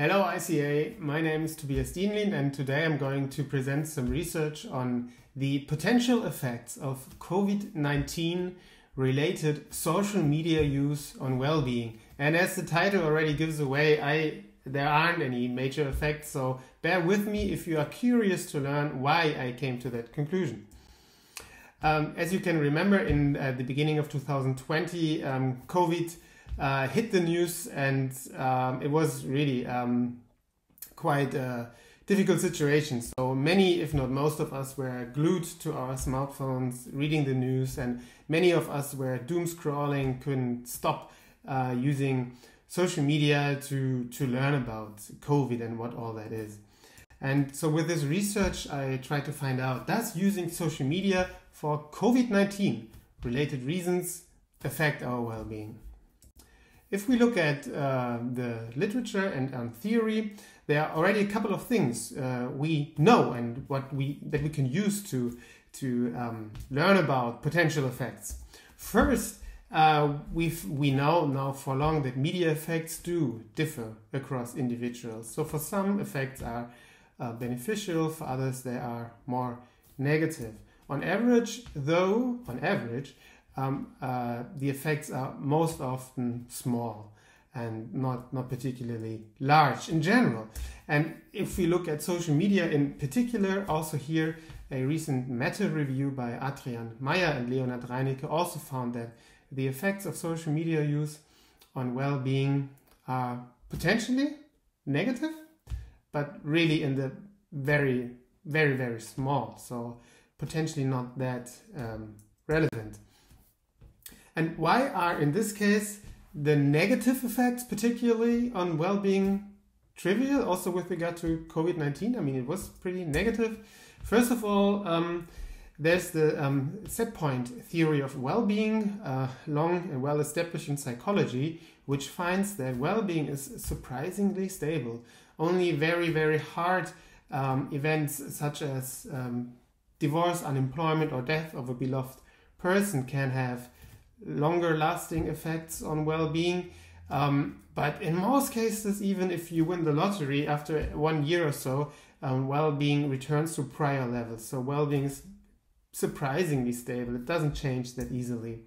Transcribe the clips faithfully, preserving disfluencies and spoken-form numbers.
Hello I C A, my name is Tobias Dienlin and today I'm going to present some research on the potential effects of COVID nineteen related social media use on well-being. And as the title already gives away, I there aren't any major effects, so bear with me if you are curious to learn why I came to that conclusion. Um, as you can remember, in uh, the beginning of two thousand twenty, um, COVID Uh, hit the news, and um, it was really um, quite a difficult situation. So many, if not most of us, were glued to our smartphones, reading the news, and many of us were doom scrolling, couldn't stop uh, using social media to, to learn about COVID and what all that is. And so with this research, I tried to find out, does using social media for COVID nineteen related reasons affect our well-being? If we look at uh, the literature and um, theory, there are already a couple of things uh, we know and what we that we can use to to um, learn about potential effects. First, uh, we we know now for long that media effects do differ across individuals. So for some, effects are uh, beneficial; for others, they are more negative. On average, though, on average. Um, uh, the effects are most often small and not, not particularly large in general. And if we look at social media in particular, also here a recent meta-review by Adrian Meyer and Leonard Reinicke also found that the effects of social media use on well-being are potentially negative, but really in the very, very, very small, so potentially not that um, relevant. And why are, in this case, the negative effects, particularly on well-being, trivial, also with regard to COVID nineteen? I mean, it was pretty negative. First of all, um, there's the um, set point theory of well-being, uh, long and well-established in psychology, which finds that well-being is surprisingly stable. Only very, very hard um, events such as um, divorce, unemployment, or death of a beloved person can have longer lasting effects on well-being, um, but in most cases, even if you win the lottery, after one year or so, um, well-being returns to prior levels. So well-being is surprisingly stable. It doesn't change that easily.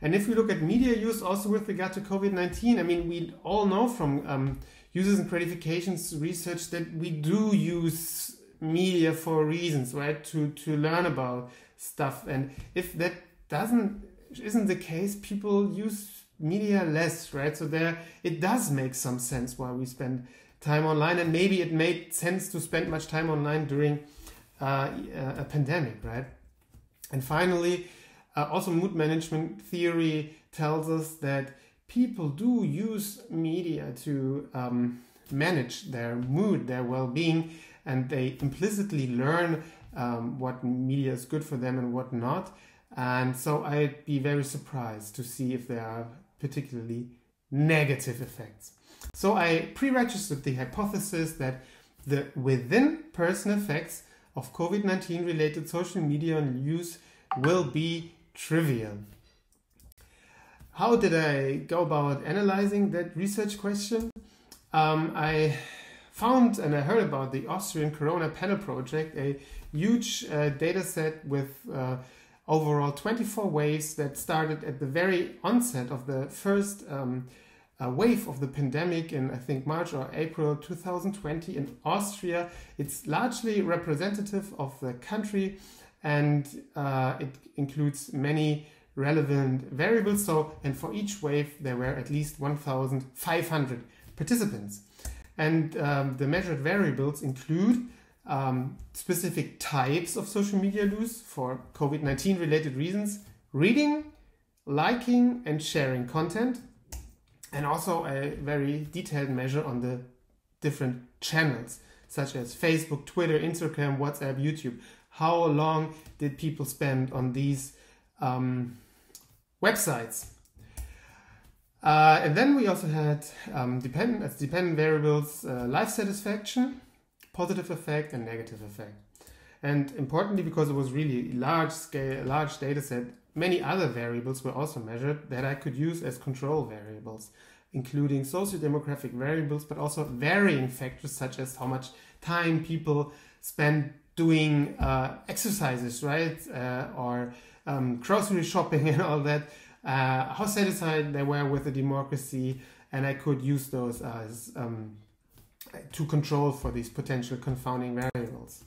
And if we look at media use also with regard to COVID nineteen, I mean, we all know from um, users and gratifications research that we do use media for reasons, right? To, to learn about stuff. And if that doesn't isn't the case, people use media less, right? So there, it does make some sense why we spend time online, and maybe it made sense to spend much time online during uh, a pandemic, right? And finally, uh, also mood management theory tells us that people do use media to um, manage their mood, their well-being, and they implicitly learn um, what media is good for them and what not. And so I'd be very surprised to see if there are particularly negative effects. So I pre-registered the hypothesis that the within-person effects of COVID nineteen related social media use will be trivial. How did I go about analyzing that research question? Um, I found and I heard about the Austrian Corona Panel Project, a huge uh, data set with uh, overall twenty-four waves that started at the very onset of the first um, uh, wave of the pandemic in, I think, March or April two thousand twenty in Austria. It's largely representative of the country, and uh, it includes many relevant variables. So, and for each wave, there were at least one thousand five hundred participants. And um, the measured variables include Um, specific types of social media use for COVID nineteen related reasons, reading, liking and sharing content, and also a very detailed measure on the different channels such as Facebook, Twitter, Instagram, WhatsApp, YouTube. How long did people spend on these um, websites? Uh, and then we also had um, dependent, as dependent variables, uh, life satisfaction, positive effect and negative effect. And importantly, because it was really large scale, large data set, many other variables were also measured that I could use as control variables. including socio-demographic variables, but also varying factors such as how much time people spend doing uh, exercises, right, uh, or um, grocery shopping and all that, uh, how satisfied they were with the democracy, and I could use those as um, to control for these potential confounding variables.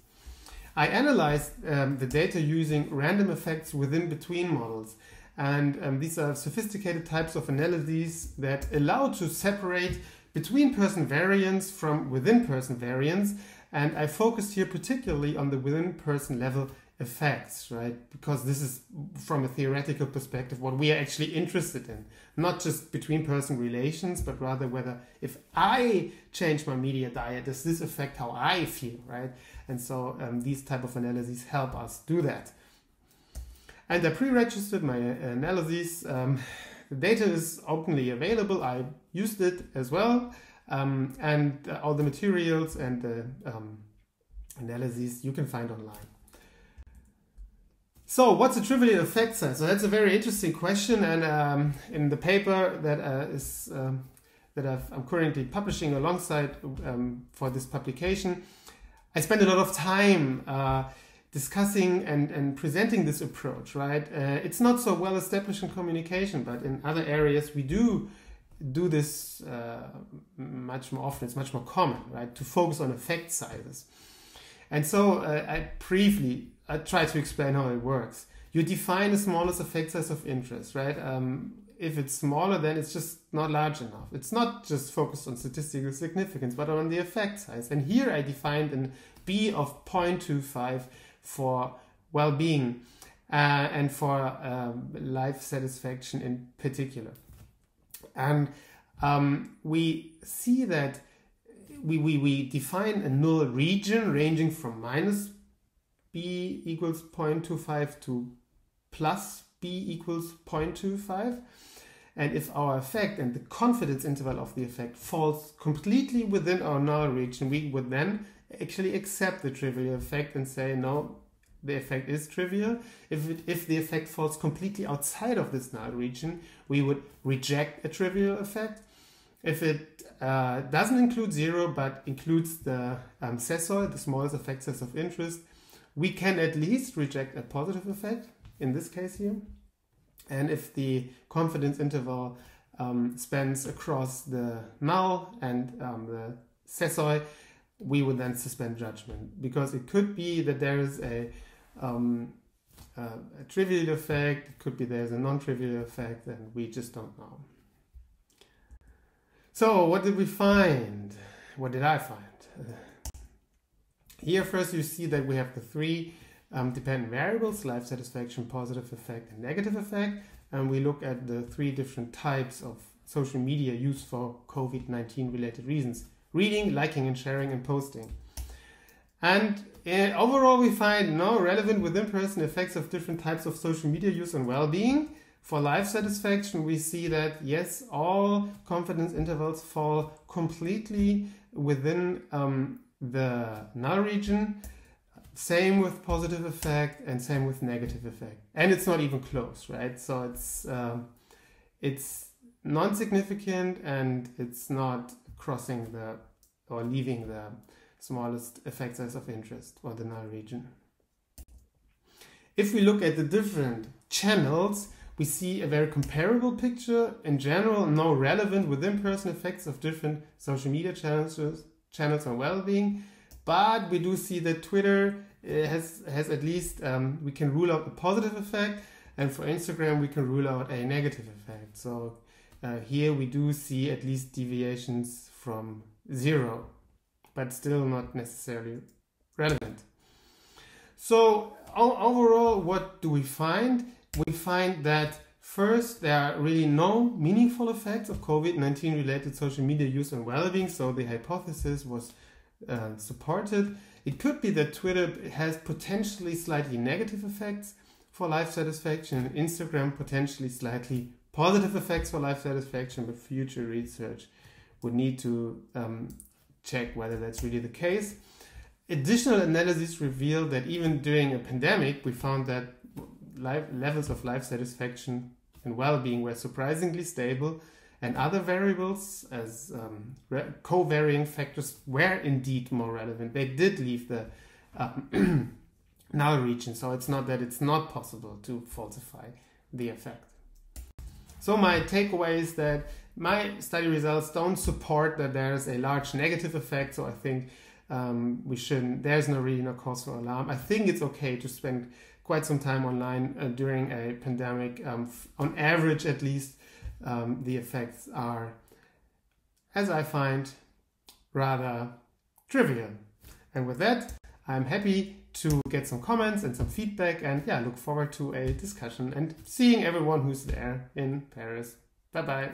I analyzed um, the data using random effects within between models, and um, these are sophisticated types of analyses that allow to separate between person variance from within person variance, and I focused here particularly on the within person level effects, right, because this is from a theoretical perspective what we are actually interested in, not just between person relations, but rather whether if I change my media diet, does this affect how I feel, right? And so um, these type of analyses help us do that. And I pre-registered my analyses. Um, the data is openly available. I used it as well, um, and uh, all the materials and the um, analyses you can find online. So what's a trivial effect size? So that's a very interesting question, and um, in the paper that uh, is um, that I've, I'm currently publishing alongside um, for this publication, I spend a lot of time uh, discussing and, and presenting this approach, right? Uh, it's not so well established in communication, but in other areas we do do this uh, much more often. It's much more common, right, to focus on effect sizes. And so uh, I briefly I try to explain how it works. You define the smallest effect size of interest, right? Um, if it's smaller, then it's just not large enough. It's not just focused on statistical significance, but on the effect size. And here I defined an B of zero point two five for well-being uh, and for um, life satisfaction in particular. And um, we see that we, we, we define a null region ranging from minus B equals zero point two five to plus B equals zero point two five. And if our effect and the confidence interval of the effect falls completely within our null region, we would then actually accept the trivial effect and say, no, the effect is trivial. If, it, if the effect falls completely outside of this null region, we would reject a trivial effect. If it uh, doesn't include zero, but includes the um, SESOI, the smallest effect size of interest, we can at least reject a positive effect, in this case here. And if the confidence interval um, spans across the null and um, the SESOI, we would then suspend judgment, because it could be that there is a, um, uh, a trivial effect, it could be there's a non-trivial effect, and we just don't know. So what did we find? What did I find? Uh, Here first you see that we have the three um, dependent variables, life satisfaction, positive effect, and negative effect. And we look at the three different types of social media used for COVID nineteen related reasons: reading, liking and sharing, and posting. And uh, overall we find no relevant within-person effects of different types of social media use on well-being. For life satisfaction, we see that yes, all confidence intervals fall completely within um, the null region, same with positive effect and same with negative effect, and it's not even close, right? So it's um, it's non-significant, and it's not crossing the or leaving the smallest effect size of interest or the null region. If we look at the different channels, we see a very comparable picture. In general, no relevant within-person effects of different social media challenges channels on well-being, but we do see that Twitter has has at least um, we can rule out a positive effect, and for Instagram we can rule out a negative effect. So uh, here we do see at least deviations from zero, but still not necessarily relevant. So overall, what do we find? We find that first, there are really no meaningful effects of COVID nineteen related social media use on well-being, so the hypothesis was uh, supported. It could be that Twitter has potentially slightly negative effects for life satisfaction, and Instagram potentially slightly positive effects for life satisfaction, but future research would need to um, check whether that's really the case. Additional analyses revealed that even during a pandemic, we found that Life, levels of life satisfaction and well-being were surprisingly stable, And other variables as um, co-varying factors were indeed more relevant. They did leave the um, null region, so it's not that it's not possible to falsify the effect. So my takeaway is that my study results don't support that there's a large negative effect, so I think um, we shouldn't, there's no really no cause for alarm. I think it's okay to spend quite some time online uh, during a pandemic. Um, on average at least, um, the effects are, as I find, rather trivial. And with that, I'm happy to get some comments and some feedback, and yeah, look forward to a discussion and seeing everyone who's there in Paris. Bye bye.